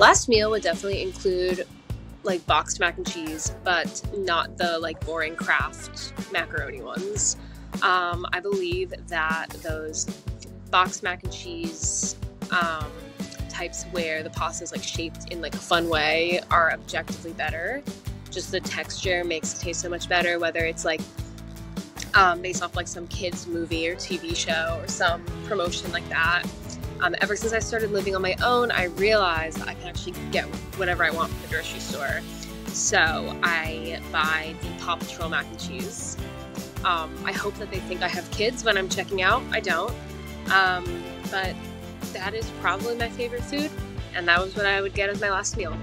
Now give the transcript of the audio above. Last meal would definitely include like boxed mac and cheese, but not the like boring Kraft macaroni ones. I believe that those boxed mac and cheese types where the pasta is like shaped in like a fun way are objectively better. Just the texture makes it taste so much better, whether it's like based off like some kids movie or TV show or some promotion like that. Ever since I started living on my own, I realized that I can actually get whatever I want from the grocery store. So I buy the Paw Patrol mac and cheese. I hope that they think I have kids when I'm checking out. I don't. But that is probably my favorite food, and that was what I would get as my last meal.